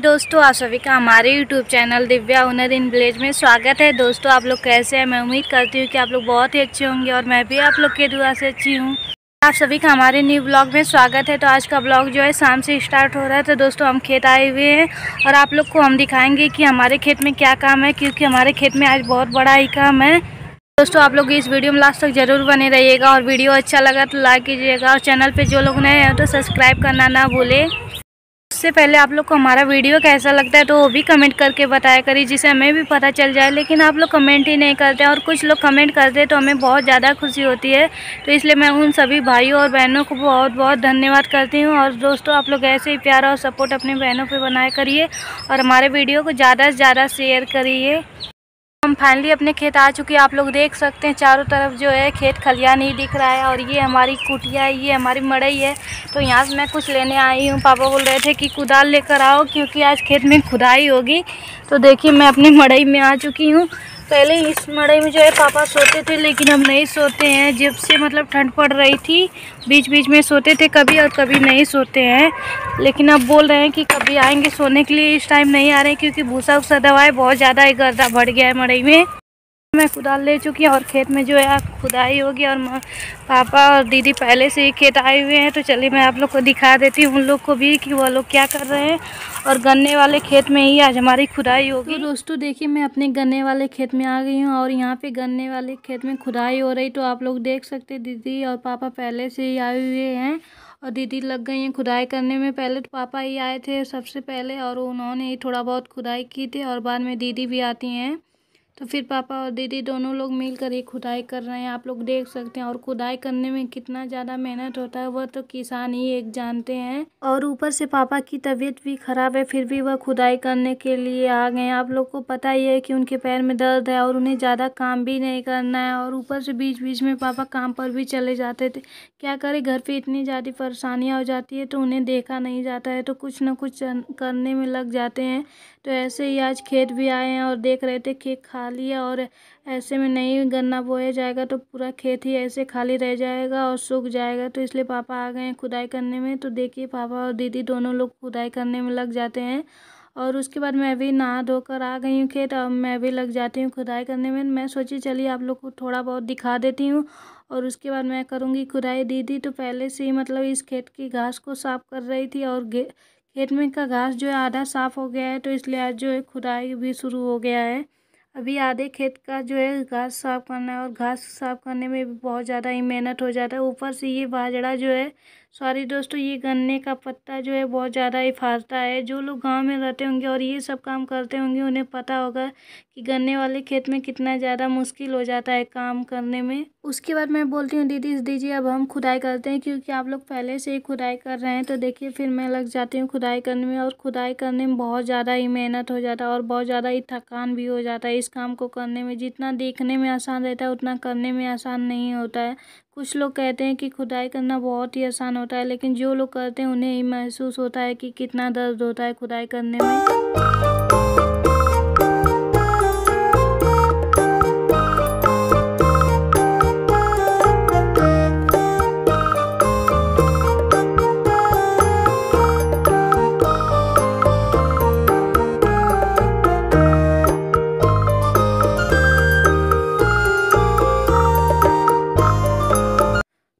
दोस्तों आप सभी का हमारे YouTube चैनल दिव्या हुनर इन विलेज में स्वागत है। दोस्तों आप लोग कैसे हैं? मैं उम्मीद करती हूँ कि आप लोग बहुत ही अच्छे होंगे और मैं भी आप लोग के दुआ से अच्छी हूँ। आप सभी का हमारे न्यू ब्लॉग में स्वागत है। तो आज का ब्लॉग जो है शाम से स्टार्ट हो रहा है। तो दोस्तों हम खेत आए हुए हैं और आप लोग को हम दिखाएँगे कि हमारे खेत में क्या काम है, क्योंकि हमारे खेत में आज बहुत बड़ा ही काम है। दोस्तों आप लोग इस वीडियो में लास्ट तक जरूर बने रहिएगा और वीडियो अच्छा लगा तो लाइक कीजिएगा और चैनल पे जो लोग नए हैं तो सब्सक्राइब करना ना भूलें। उससे पहले आप लोग को हमारा वीडियो कैसा लगता है तो वो भी कमेंट करके बताया करिए, जिससे हमें भी पता चल जाए। लेकिन आप लोग कमेंट ही नहीं करते और कुछ लोग कमेंट करते तो हमें बहुत ज़्यादा खुशी होती है। तो इसलिए मैं उन सभी भाइयों और बहनों को बहुत बहुत धन्यवाद करती हूँ। और दोस्तों आप लोग ऐसे ही प्यार और सपोर्ट अपने बहनों पर बनाया करिए और हमारे वीडियो को ज़्यादा से ज़्यादा शेयर करिए। हम फाइनली अपने खेत आ चुके हैं। आप लोग देख सकते हैं चारों तरफ जो है खेत खलियान ही दिख रहा है और ये हमारी कुटिया है, ये हमारी मड़ई है। तो यहाँ से मैं कुछ लेने आई हूँ। पापा बोल रहे थे कि कुदाल लेकर आओ क्योंकि आज खेत में खुदाई होगी। तो देखिए मैं अपनी मड़ई में आ चुकी हूँ। पहले इस मड़ई में जो है पापा सोते थे, लेकिन अब नहीं सोते हैं। जब से मतलब ठंड पड़ रही थी बीच बीच में सोते थे, कभी और कभी नहीं सोते हैं। लेकिन अब बोल रहे हैं कि कभी आएंगे सोने के लिए, इस टाइम नहीं आ रहे क्योंकि भूसा उसा दवाए बहुत ज़्यादा ही गर्दा बढ़ गया है मड़ई में। मैं कुदाल ले चुकी हूँ और खेत में जो है खुदाई होगी। और पापा और दीदी पहले से ही खेत आए हुए हैं। तो चलिए मैं आप लोग को दिखा देती हूँ उन लोग को भी कि वह लोग क्या कर रहे हैं। और गन्ने वाले खेत में ही आज हमारी खुदाई होगी। तो दोस्तों देखिए मैं अपने गन्ने वाले खेत में आ गई हूँ और यहाँ पे गन्ने वाले खेत में खुदाई हो रही। तो आप लोग देख सकते दीदी और पापा पहले से ही आए हुए हैं और दीदी लग गई हैं खुदाई करने में। पहले तो पापा ही आए थे सबसे पहले और उन्होंने ही थोड़ा बहुत खुदाई की थी और बाद में दीदी भी आती हैं। तो फिर पापा और दीदी दोनों लोग मिलकर ये खुदाई कर रहे हैं। आप लोग देख सकते हैं। और खुदाई करने में कितना ज़्यादा मेहनत होता है वह तो किसान ही एक जानते हैं। और ऊपर से पापा की तबीयत भी ख़राब है, फिर भी वह खुदाई करने के लिए आ गए हैं। आप लोग को पता ही है कि उनके पैर में दर्द है और उन्हें ज़्यादा काम भी नहीं करना है। और ऊपर से बीच बीच में पापा काम पर भी चले जाते थे। क्या करें, घर पर इतनी ज़्यादा परेशानियाँ हो जाती है तो उन्हें देखा नहीं जाता है, तो कुछ ना कुछ करने में लग जाते हैं। तो ऐसे ही आज खेत भी आए हैं और देख रहे थे खेत लिया। और ऐसे में नहीं गन्ना बोया जाएगा तो पूरा खेत ही ऐसे खाली रह जाएगा और सूख जाएगा। तो इसलिए पापा आ गए हैं खुदाई करने में। तो देखिए पापा और दीदी दोनों लोग खुदाई करने में लग जाते हैं। और उसके बाद मैं भी नहा धोकर आ गई हूँ खेत और मैं भी लग जाती हूँ खुदाई करने में। मैं सोची चलिए आप लोग को थोड़ा बहुत दिखा देती हूँ और उसके बाद मैं करूँगी खुदाई। दीदी तो पहले से ही मतलब इस खेत की घास को साफ कर रही थी और खेत में का घास जो है आधा साफ़ हो गया है। तो इसलिए आज जो है खुदाई भी शुरू हो गया है। अभी आधे खेत का जो है घास साफ़ करना है और घास साफ़ करने में भी बहुत ज़्यादा ही मेहनत हो जाता है। ऊपर से ये बाजरा जो है सॉरी दोस्तों ये गन्ने का पत्ता जो है बहुत ज़्यादा ही फाड़ता है। जो लोग गांव में रहते होंगे और ये सब काम करते होंगे उन्हें पता होगा कि गन्ने वाले खेत में कितना ज़्यादा मुश्किल हो जाता है काम करने में। उसके बाद मैं बोलती हूँ दीदी दीजिए अब हम खुदाई करते हैं, क्योंकि आप लोग पहले से ही खुदाई कर रहे हैं। तो देखिए फिर मैं लग जाती हूँ खुदाई करने में। और खुदाई करने में बहुत ज़्यादा ही मेहनत हो जाता है और बहुत ज़्यादा ही थकान भी हो जाता है। इस काम को करने में जितना देखने में आसान रहता है उतना करने में आसान नहीं होता है। कुछ लोग कहते हैं कि खुदाई करना बहुत ही आसान होता है, लेकिन जो लोग करते हैं उन्हें ही महसूस होता है कि कितना दर्द होता है खुदाई करने में।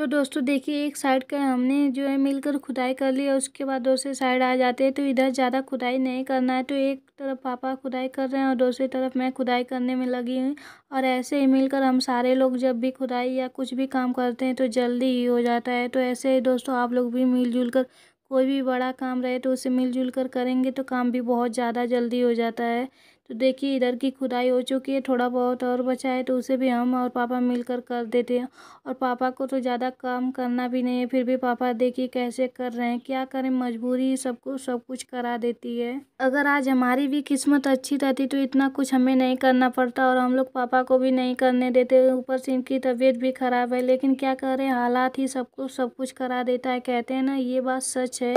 तो दोस्तों देखिए एक साइड का हमने जो है मिलकर खुदाई कर ली और उसके बाद दूसरे साइड आ जाते हैं। तो इधर ज़्यादा खुदाई नहीं करना है। तो एक तरफ पापा खुदाई कर रहे हैं और दूसरी तरफ मैं खुदाई करने में लगी हूँ। और ऐसे ही मिलकर हम सारे लोग जब भी खुदाई या कुछ भी काम करते हैं तो जल्दी ही हो जाता है। तो ऐसे ही दोस्तों आप लोग भी मिलजुल कर कोई भी बड़ा काम रहे तो उसे मिलजुल कर करेंगे तो काम भी बहुत ज़्यादा जल्दी हो जाता है। तो देखिए इधर की खुदाई हो चुकी है, थोड़ा बहुत और बचा है तो उसे भी हम और पापा मिलकर कर देते हैं। और पापा को तो ज़्यादा काम करना भी नहीं है, फिर भी पापा देखिए कैसे कर रहे हैं। क्या करें, मजबूरी सबको सब कुछ करा देती है। अगर आज हमारी भी किस्मत अच्छी रहती तो इतना कुछ हमें नहीं करना पड़ता और हम लोग पापा को भी नहीं करने देते। ऊपर से इनकी तबीयत भी ख़राब है, लेकिन क्या करें, हालात ही सबको सब कुछ करा देता है। कहते हैं ना, ये बात सच है।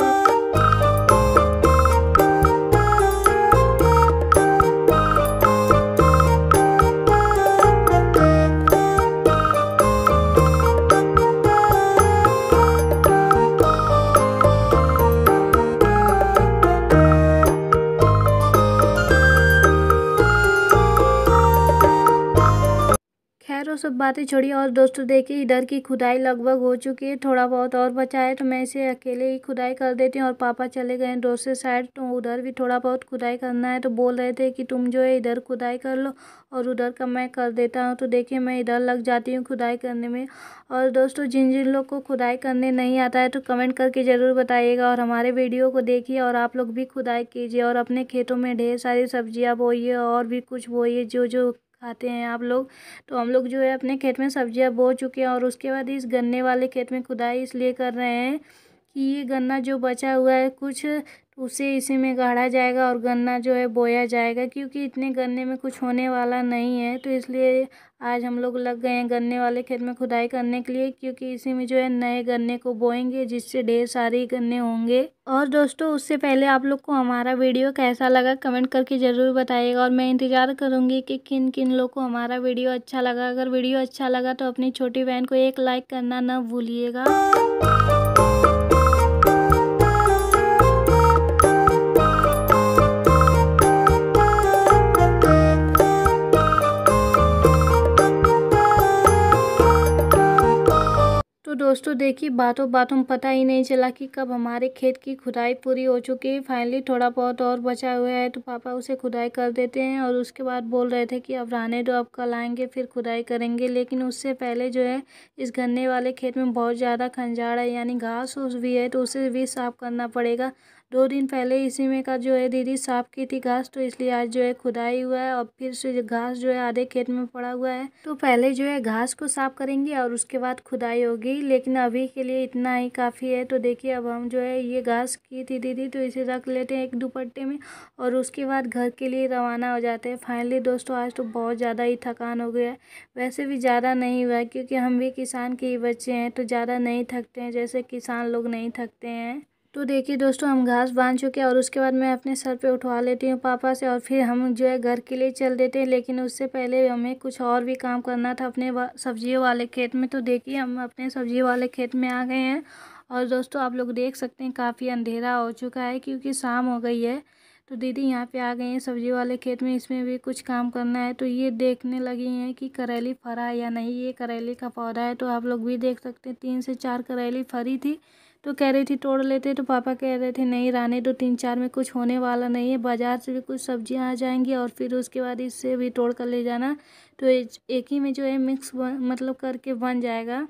सब बातें छोड़ी। और दोस्तों देखिए इधर की खुदाई लगभग हो चुकी है, थोड़ा बहुत और बचा है तो मैं इसे अकेले ही खुदाई कर देती हूँ। और पापा चले गए दूसरे साइड, तो उधर भी थोड़ा बहुत खुदाई करना है, तो बोल रहे थे कि तुम जो है इधर खुदाई कर लो और उधर का मैं कर देता हूँ। तो देखिए मैं इधर लग जाती हूँ खुदाई करने में। और दोस्तों जिन जिन लोग को खुदाई करने नहीं आता है तो कमेंट करके ज़रूर बताइएगा, और हमारे वीडियो को देखिए और आप लोग भी खुदाई कीजिए और अपने खेतों में ढेर सारी सब्जियाँ बोइए और भी कुछ बोइए जो जो खाते हैं आप लोग। तो हम लोग जो है अपने खेत में सब्जियां बो चुके हैं और उसके बाद इस गन्ने वाले खेत में खुदाई इसलिए कर रहे हैं कि ये गन्ना जो बचा हुआ है कुछ उसे इसी में गाढ़ा जाएगा और गन्ना जो है बोया जाएगा, क्योंकि इतने गन्ने में कुछ होने वाला नहीं है। तो इसलिए आज हम लोग लग गए हैं गन्ने वाले खेत में खुदाई करने के लिए, क्योंकि इसी में जो है नए गन्ने को बोएंगे जिससे ढेर सारे गन्ने होंगे। और दोस्तों उससे पहले आप लोग को हमारा वीडियो कैसा लगा कमेंट करके ज़रूर बताइएगा, और मैं इंतज़ार करूँगी कि किन किन लोग को हमारा वीडियो अच्छा लगा। अगर वीडियो अच्छा लगा तो अपनी छोटी बहन को एक लाइक करना न भूलिएगा। तो दोस्तों देखिए बातों बातों में पता ही नहीं चला कि कब हमारे खेत की खुदाई पूरी हो चुकी है। फाइनली थोड़ा बहुत और बचा हुआ है तो पापा उसे खुदाई कर देते हैं, और उसके बाद बोल रहे थे कि अब रहने दो, अब कल आएंगे फिर खुदाई करेंगे। लेकिन उससे पहले जो है इस गन्ने वाले खेत में बहुत ज़्यादा खंजाड़ है, यानी घास फूस भी है, तो उसे भी साफ़ करना पड़ेगा। 2 दिन पहले इसी में का जो है दीदी साफ़ की थी घास, तो इसलिए आज जो है खुदाई हुआ है और फिर से घास जो है आधे खेत में पड़ा हुआ है। तो पहले जो है घास को साफ़ करेंगे और उसके बाद खुदाई होगी, लेकिन अभी के लिए इतना ही काफ़ी है। तो देखिए अब हम जो है ये घास की थी दीदी तो इसे रख लेते हैं एक दुपट्टे में और उसके बाद घर के लिए रवाना हो जाते हैं। फाइनली दोस्तों आज तो बहुत ज़्यादा ही थकान हो गया है, वैसे भी ज़्यादा नहीं हुआ क्योंकि हम भी किसान के ही बच्चे हैं तो ज़्यादा नहीं थकते हैं जैसे किसान लोग नहीं थकते हैं। तो देखिए दोस्तों हम घास बांध चुके हैं और उसके बाद मैं अपने सर पे उठवा लेती हूँ पापा से, और फिर हम जो है घर के लिए चल देते हैं। लेकिन उससे पहले हमें कुछ और भी काम करना था अपने सब्जियों वाले खेत में। तो देखिए हम अपने सब्जी वाले खेत में आ गए हैं, और दोस्तों आप लोग देख सकते हैं काफ़ी अंधेरा हो चुका है क्योंकि शाम हो गई है। तो दीदी यहाँ पे आ गई हैं सब्जी वाले खेत में, इसमें भी कुछ काम करना है। तो ये देखने लगी हैं कि करेली फरा या नहीं, ये करेली का पौधा है तो आप लोग भी देख सकते हैं 3 से 4 करेली फरी थी। तो कह रही थी तोड़ लेते, तो पापा कह रहे थे नहीं रहने दो, 3-4 में कुछ होने वाला नहीं है, बाज़ार से भी कुछ सब्जियां आ जाएंगी और फिर उसके बाद इससे भी तोड़ कर ले जाना, तो एक ही में जो है मिक्स मतलब करके बन जाएगा।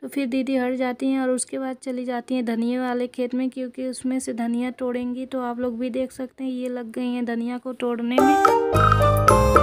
तो फिर दीदी हट जाती हैं और उसके बाद चली जाती हैं धनिया वाले खेत में, क्योंकि उसमें से धनिया तोड़ेंगी। तो आप लोग भी देख सकते हैं ये लग गई हैं धनिया को तोड़ने में।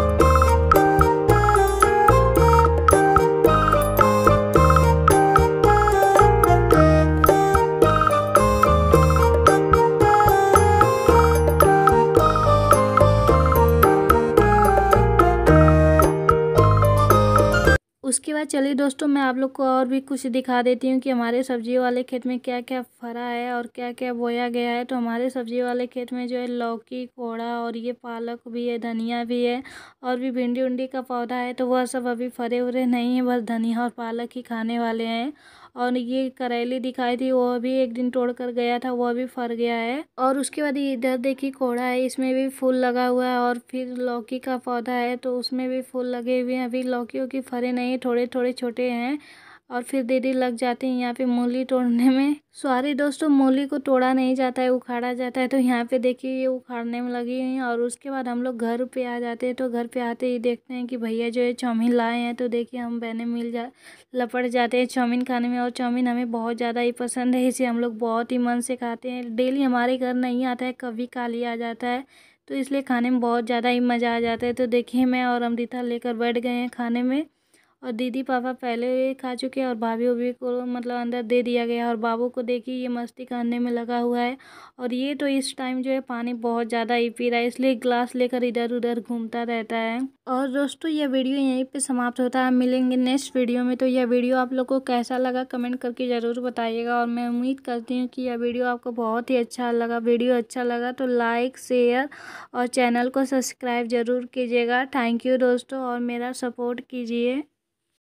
उसके बाद चलिए दोस्तों मैं आप लोग को और भी कुछ दिखा देती हूँ कि हमारे सब्जी वाले खेत में क्या क्या फरा है और क्या क्या बोया गया है। तो हमारे सब्जी वाले खेत में जो है लौकी, कोहड़ा और ये पालक भी है, धनिया भी है, और भी भिंडी उंडी का पौधा है। तो वह सब अभी फरे उरे नहीं है, बस धनिया और पालक ही खाने वाले हैं। और ये करेली दिखाई थी वह भी एक दिन तोड़ कर गया था, वह भी फर गया है। और उसके बाद इधर देखिए कोहड़ा है, इसमें भी फूल लगा हुआ है, और फिर लौकी का पौधा है तो उसमें भी फूल लगे हुए हैं। अभी लौकियों की फरे नहीं, थोड़े थोड़े छोटे हैं। और फिर दीदी लग जाते हैं यहाँ पे मूली तोड़ने में। सॉरी दोस्तों मूली को तोड़ा नहीं जाता है, उखाड़ा जाता है। तो यहाँ पे देखिए ये उखाड़ने में लगी हुई हैं। और उसके बाद हम लोग घर पे आ जाते हैं, तो घर पे आते ही देखते हैं कि भैया जो है चाउमीन लाए हैं। तो देखिए हम बहनें लपट जाते हैं चाउमीन खाने में, और चाउमीन हमें बहुत ज़्यादा ही पसंद है, इसे हम लोग बहुत ही मन से खाते हैं। डेली हमारे घर नहीं आता है, कभी काली आ जाता है, तो इसलिए खाने में बहुत ज़्यादा ही मज़ा आ जाता है। तो देखिए मैं और अमृता लेकर बैठ गए हैं खाने में, और दीदी पापा पहले खा चुके हैं और भाभी उभी को मतलब अंदर दे दिया गया। और बाबू को देखिए ये मस्ती करने में लगा हुआ है, और ये तो इस टाइम जो है पानी बहुत ज़्यादा ही पी रहा है, इसलिए ग्लास लेकर इधर उधर घूमता रहता है। और दोस्तों यह वीडियो यहीं पे समाप्त होता है, मिलेंगे नेक्स्ट वीडियो में। तो यह वीडियो आप लोग को कैसा लगा कमेंट करके ज़रूर बताइएगा, और मैं उम्मीद करती हूँ कि यह वीडियो आपको बहुत ही अच्छा लगा। वीडियो अच्छा लगा तो लाइक, शेयर और चैनल को सब्सक्राइब ज़रूर कीजिएगा। थैंक यू दोस्तों, और मेरा सपोर्ट कीजिए।